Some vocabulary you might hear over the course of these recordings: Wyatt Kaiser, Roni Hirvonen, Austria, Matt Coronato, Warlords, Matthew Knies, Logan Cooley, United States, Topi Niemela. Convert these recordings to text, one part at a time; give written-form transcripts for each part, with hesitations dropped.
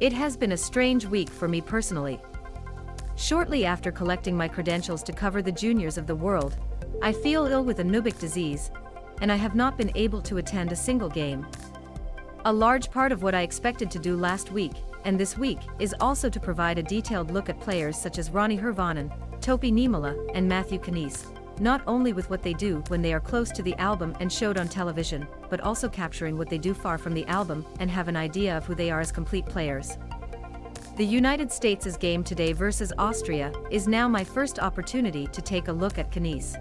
It has been a strange week for me personally. Shortly after collecting my credentials to cover the juniors of the world, I feel ill with a amoebic disease, and I have not been able to attend a single game. A large part of what I expected to do last week, and this week, is also to provide a detailed look at players such as Roni Hirvonen, Topi Niemela, and Matthew Knies, not only with what they do when they are close to the album and showed on television, but also capturing what they do far from the album and have an idea of who they are as complete players. The United States' game today versus Austria is now my first opportunity to take a look at Knies.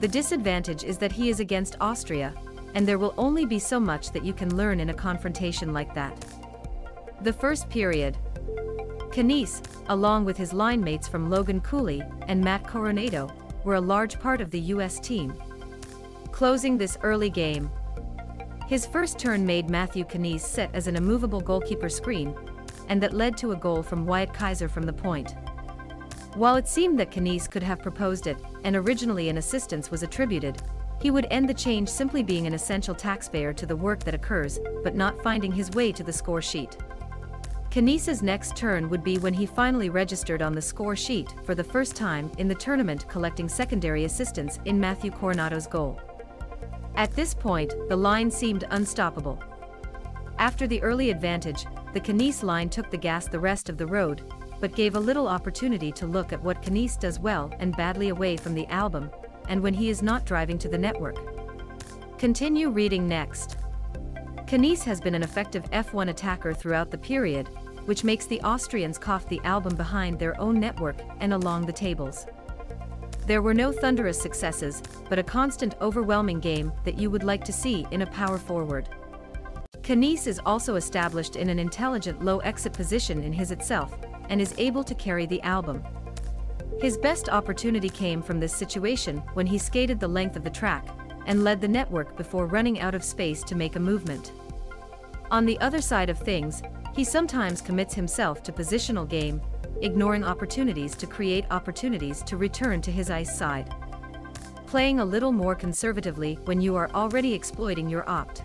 The disadvantage is that he is against Austria, and there will only be so much that you can learn in a confrontation like that. The first period, Knies, along with his line mates from Logan Cooley and Matt Coronato, were a large part of the US team closing this early game. His first turn made Matthew Knies sit as an immovable goalkeeper screen, and that led to a goal from Wyatt Kaiser from the point. While it seemed that Knies could have proposed it, and originally an assistance was attributed, he would end the change simply being an essential taxpayer to the work that occurs, but not finding his way to the score sheet. Knies's next turn would be when he finally registered on the score sheet for the first time in the tournament, collecting secondary assistance in Matthew Coronato's goal. At this point, the line seemed unstoppable. After the early advantage, the Knies line took the gas the rest of the road, but gave a little opportunity to look at what Knies does well and badly away from the album, and when he is not driving to the network. Continue reading next. Knies has been an effective F1 attacker throughout the period, which makes the Austrians cough the album behind their own network and along the tables. There were no thunderous successes, but a constant overwhelming game that you would like to see in a power forward. Knies is also established in an intelligent low exit position in his itself, and is able to carry the album. His best opportunity came from this situation when he skated the length of the track and led the network before running out of space to make a movement. On the other side of things, he sometimes commits himself to positional game, ignoring opportunities to create opportunities to return to his ice side. Playing a little more conservatively when you are already exploiting your opt.